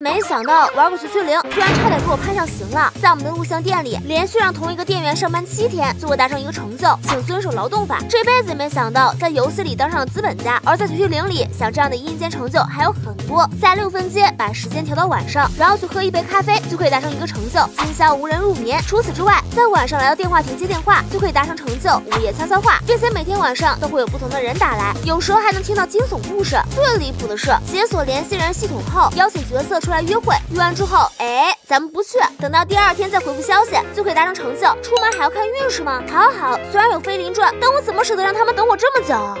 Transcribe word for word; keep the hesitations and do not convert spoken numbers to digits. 没想到玩过徐翠玲，居然差点给我判上刑了。在我们的录像店里，连续让同一个店员上班七天，最后达成一个成就，请遵守劳动法。这辈子没想到在游戏里当上了资本家，而在徐翠玲里，像这样的阴间成就还有很多。在六分街把时间调到晚上，然后去喝一杯咖啡，就可以达成一个成就：今宵无人入眠。除此之外，在晚上来到电话亭接电话，就可以达成成就：午夜悄悄话。并且每天晚上都会有不同的人打来，有时候还能听到惊悚故事。最离谱的是，解锁联系人系统后，邀请角色出。出来约会，约完之后，哎，咱们不去，等到第二天再回复消息，就可以达成成就。出门还要看运势吗？好好，虽然有飞灵传，但我怎么舍得让他们等我这么久？